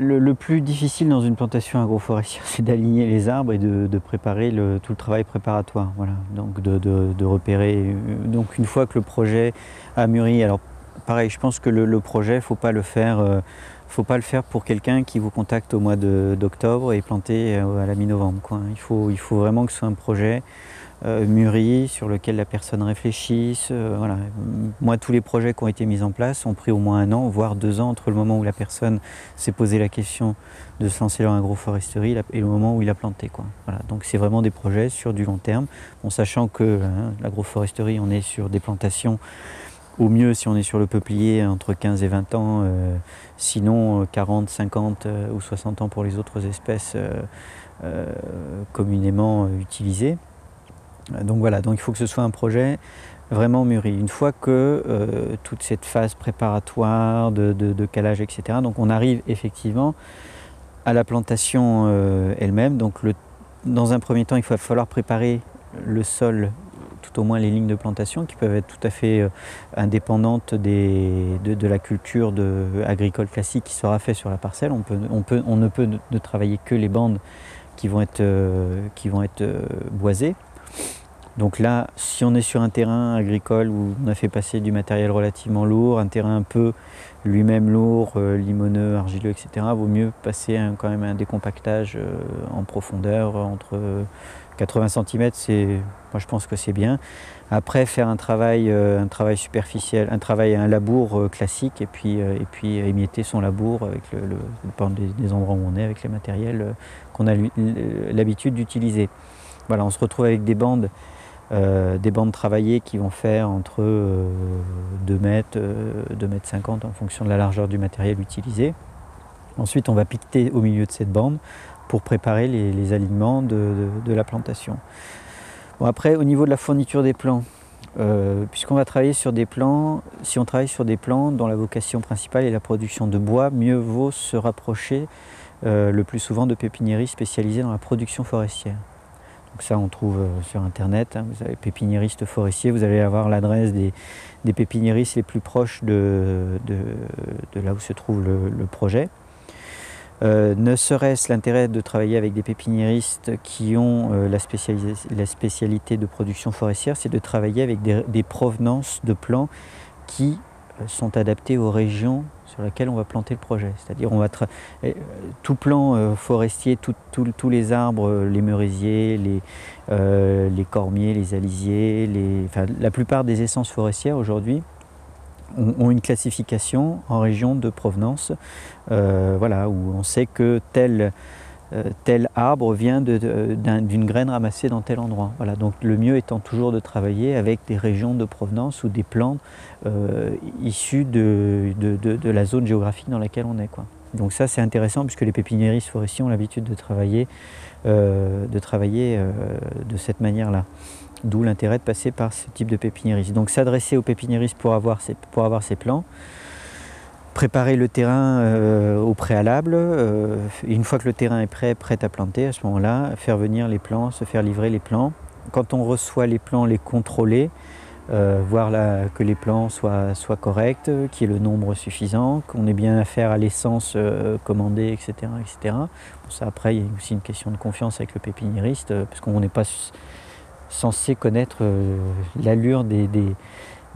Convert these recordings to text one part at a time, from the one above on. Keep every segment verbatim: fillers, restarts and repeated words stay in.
Le, le plus difficile dans une plantation agroforestière, c'est d'aligner les arbres et de, de préparer le, tout le travail préparatoire. Voilà. Donc de, de, de repérer. Donc une fois que le projet a mûri, alors pareil, je pense que le, le projet, faut pas le faire, euh, faut pas le faire pour quelqu'un qui vous contacte au mois d'octobre et planter à la mi-novembre, quoi. Il faut, il faut vraiment que ce soit un projet Euh, mûri, sur lequel la personne réfléchisse. Euh, voilà. Moi, tous les projets qui ont été mis en place ont pris au moins un an, voire deux ans, entre le moment où la personne s'est posé la question de se lancer dans l'agroforesterie et le moment où il a planté, quoi. Voilà. Donc c'est vraiment des projets sur du long terme, en sachant que hein, l'agroforesterie, on est sur des plantations, au mieux si on est sur le peuplier, entre quinze et vingt ans, euh, sinon quarante, cinquante euh, ou soixante ans pour les autres espèces euh, euh, communément utilisées. Donc voilà, donc il faut que ce soit un projet vraiment mûri. Une fois que euh, toute cette phase préparatoire, de, de, de calage, et cetera, donc on arrive effectivement à la plantation euh, elle-même. Donc le, dans un premier temps, il va falloir préparer le sol, tout au moins les lignes de plantation, qui peuvent être tout à fait euh, indépendantes des, de, de la culture de, agricole classique qui sera faite sur la parcelle. On, peut, on, peut, on ne peut ne, ne travailler que les bandes qui vont être, euh, qui vont être euh, boisées. Donc là, si on est sur un terrain agricole où on a fait passer du matériel relativement lourd, un terrain un peu lui-même lourd, euh, limoneux, argileux, et cetera, vaut mieux passer un, quand même un décompactage euh, en profondeur, entre quatre-vingts centimètres, moi je pense que c'est bien. Après, faire un travail, euh, un travail superficiel, un travail un labour euh, classique, et puis, euh, et puis émietter son labour avec le, le, le des, des endroits où on est, avec les matériels euh, qu'on a l'habitude d'utiliser. Voilà, on se retrouve avec des bandes, euh, des bandes travaillées qui vont faire entre euh, deux mètres, euh, deux mètres cinquante en fonction de la largeur du matériel utilisé. Ensuite, on va piqueter au milieu de cette bande pour préparer les, les alignements de, de, de la plantation. Bon, après, au niveau de la fourniture des plants, euh, puisqu'on va travailler sur des plants, si on travaille sur des plants dont la vocation principale est la production de bois, mieux vaut se rapprocher euh, le plus souvent de pépiniéries spécialisées dans la production forestière. Donc ça, on trouve sur Internet, hein, vous avez pépiniériste forestier, vous allez avoir l'adresse des, des pépiniéristes les plus proches de, de, de là où se trouve le, le projet. Euh, ne serait-ce l'intérêt de travailler avec des pépiniéristes qui ont euh, la, spécialis la spécialité de production forestière, c'est de travailler avec des, des provenances de plants qui sont adaptées aux régions sur lesquelles on va planter le projet. C'est-à-dire on va tout plan euh, forestier, tous les arbres, les merisiers, les, euh, les cormiers, les alisiers, les... Enfin, la plupart des essences forestières aujourd'hui ont, ont une classification en région de provenance, euh, voilà, où on sait que tel, euh, tel arbre vient d'une un, graine ramassée dans tel endroit. Voilà, donc le mieux étant toujours de travailler avec des régions de provenance ou des plantes Euh, issus de, de, de, de la zone géographique dans laquelle on est, quoi. Donc ça, c'est intéressant puisque les pépiniéristes forestiers ont l'habitude de travailler, euh, de, travailler euh, de cette manière-là. D'où l'intérêt de passer par ce type de pépiniériste. Donc s'adresser aux pépiniéristes pour avoir ces, pour avoir ces plans, préparer le terrain euh, au préalable, euh, et une fois que le terrain est prêt, prêt à planter, à ce moment-là, faire venir les plans, se faire livrer les plans. Quand on reçoit les plans, les contrôler, Euh, voir la, que les plans soient, soient corrects, qu'il y ait le nombre suffisant, qu'on ait bien affaire à l'essence euh, commandée, et cetera, et cetera. Bon, ça, après, il y a aussi une question de confiance avec le pépiniériste, euh, parce qu'on n'est pas censé connaître euh, l'allure des, des,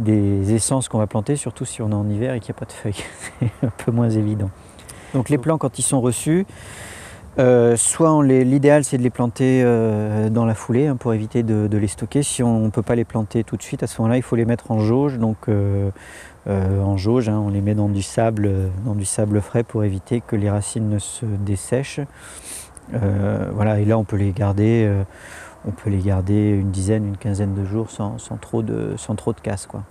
des essences qu'on va planter, surtout si on est en hiver et qu'il n'y a pas de feuilles. C'est un peu moins évident. Donc les plans, quand ils sont reçus, Euh, soit l'idéal c'est de les planter euh, dans la foulée, hein, pour éviter de, de les stocker. Si on ne peut pas les planter tout de suite, à ce moment-là il faut les mettre en jauge. Donc euh, euh, en jauge, hein, on les met dans du sable, dans du sable frais pour éviter que les racines ne se dessèchent. Euh, voilà, et là on peut les garder, euh, on peut les garder une dizaine, une quinzaine de jours sans, sans trop de, sans trop de casse, quoi.